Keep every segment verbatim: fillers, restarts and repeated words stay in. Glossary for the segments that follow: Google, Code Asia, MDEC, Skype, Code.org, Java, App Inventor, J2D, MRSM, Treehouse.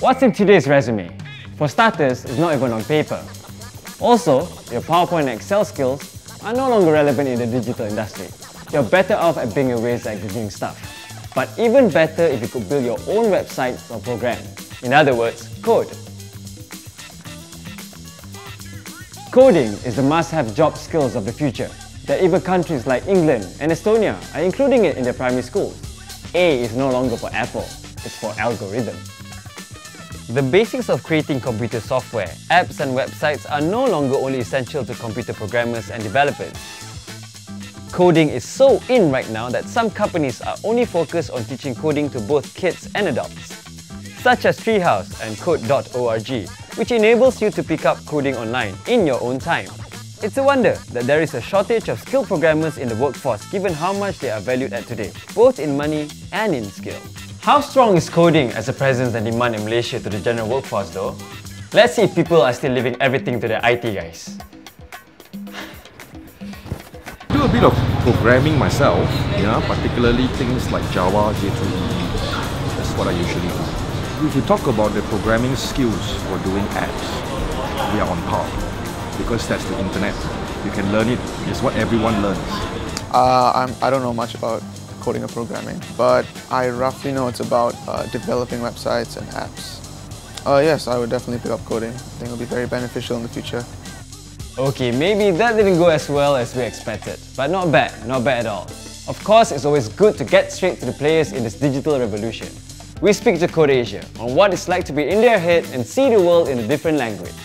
What's in today's resume? For starters, it's not even on paper. Also, your PowerPoint and Excel skills are no longer relevant in the digital industry. You're better off at being a waste at Googling stuff. But even better if you could build your own websites or program. In other words, code. Coding is the must-have job skills of the future, that even countries like England and Estonia are including it in their primary schools. A is no longer for Apple, it's for algorithm. The basics of creating computer software, apps and websites are no longer only essential to computer programmers and developers. Coding is so in right now that some companies are only focused on teaching coding to both kids and adults, such as Treehouse and Code dot org, which enables you to pick up coding online in your own time. It's a wonder that there is a shortage of skilled programmers in the workforce given how much they are valued at today, both in money and in skill. How strong is coding as a presence and demand in Malaysia to the general workforce though? Let's see if people are still leaving everything to their I T guys. I do a bit of programming myself, yeah, particularly things like Java, J two D, that's what I usually do. If you talk about the programming skills for doing apps, we are on par, because that's the internet. You can learn it, it's what everyone learns. Uh, I'm, I don't know much about coding or programming, but I roughly know it's about uh, developing websites and apps. Uh, yes, I would definitely pick up coding. I think it'll be very beneficial in the future. Okay, maybe that didn't go as well as we expected, but not bad, not bad at all. Of course, it's always good to get straight to the players in this digital revolution. We speak to Code Asia on what it's like to be in their head and see the world in a different language.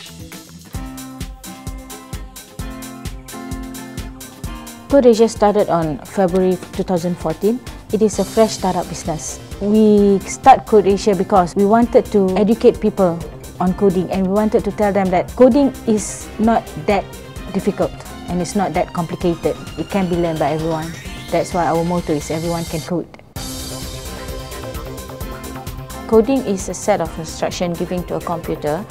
Code Asia started on February two thousand fourteen. It is a fresh startup business. We start Code Asia because we wanted to educate people on coding, and we wanted to tell them that coding is not that difficult and it's not that complicated. It can be learned by everyone. That's why our motto is everyone can code. Coding is a set of instructions given to a computer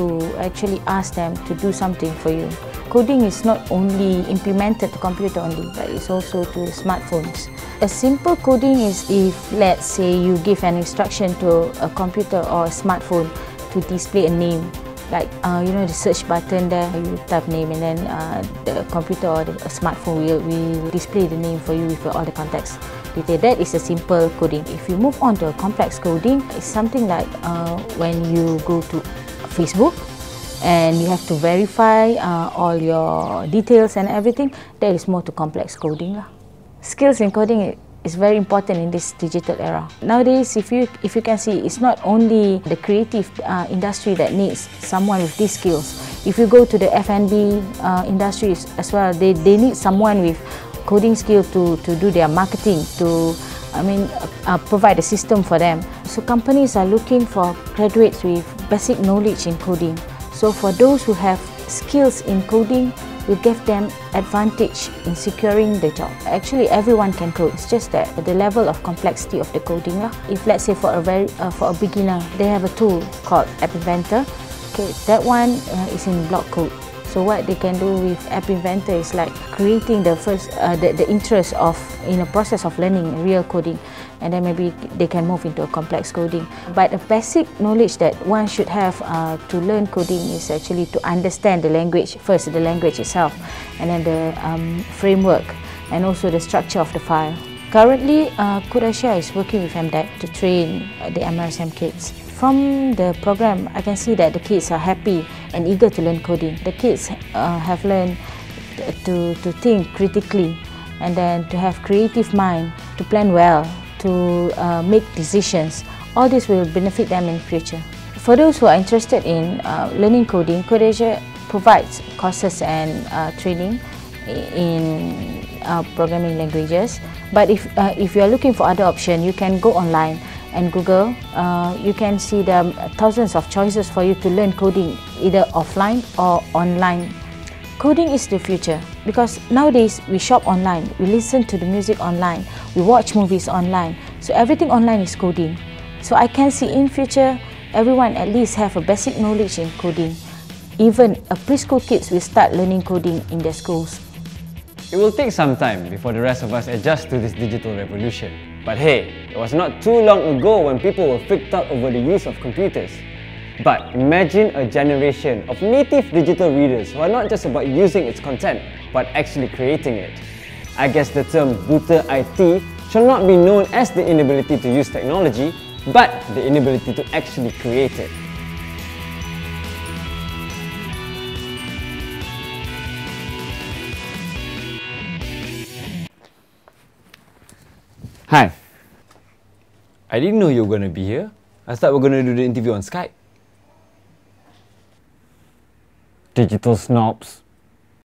to actually ask them to do something for you. Coding is not only implemented to computer only, but it's also to smartphones. A simple coding is if, let's say, you give an instruction to a computer or a smartphone to display a name, like, uh, you know, the search button there, you type name and then uh, the computer or the smartphone will, will display the name for you with all the context detail. That is a simple coding. If you move on to a complex coding, it's something like uh, when you go to Facebook, and you have to verify uh, all your details and everything. There is more to complex coding lah. Skills in coding is very important in this digital era. Nowadays, if you, if you can see, it's not only the creative uh, industry that needs someone with these skills. If you go to the F and B uh, industries as well, they, they need someone with coding skill to, to do their marketing, to I mean, uh, provide a system for them. So companies are looking for graduates with basic knowledge in coding. So for those who have skills in coding, we give them advantage in securing the job. Actually, everyone can code. It's just that the level of complexity of the coding lah. If let's say for a very uh, for a beginner, they have a tool called App Inventor. Okay, that one uh, is in block code. So what they can do with App Inventor is like creating the first uh, the, the interest of in a process of learning real coding, and then maybe they can move into a complex coding. But a basic knowledge that one should have uh, to learn coding is actually to understand the language, first the language itself, and then the um, framework, and also the structure of the file. Currently, uh, Code Asia is working with M D E C to train the M R S M kids. From the program, I can see that the kids are happy and eager to learn coding. The kids uh, have learned to, to think critically, and then to have creative mind, to plan well, to uh, make decisions. All this will benefit them in the future. For those who are interested in uh, learning coding, Code Asia provides courses and uh, training in uh, programming languages. But if, uh, if you are looking for other options, you can go online and Google. Uh, you can see the thousands of choices for you to learn coding, either offline or online. Coding is the future because nowadays we shop online, we listen to the music online, we watch movies online. So everything online is coding. So I can see in future, everyone at least have a basic knowledge in coding. Even a preschool kids will start learning coding in their schools. It will take some time before the rest of us adjust to this digital revolution. But hey, it was not too long ago when people were freaked out over the use of computers. But imagine a generation of native digital readers who are not just about using its content, but actually creating it. I guess the term booter I T shall not be known as the inability to use technology, but the inability to actually create it. Hi. I didn't know you were going to be here. I thought we were going to do the interview on Skype. Digital snobs.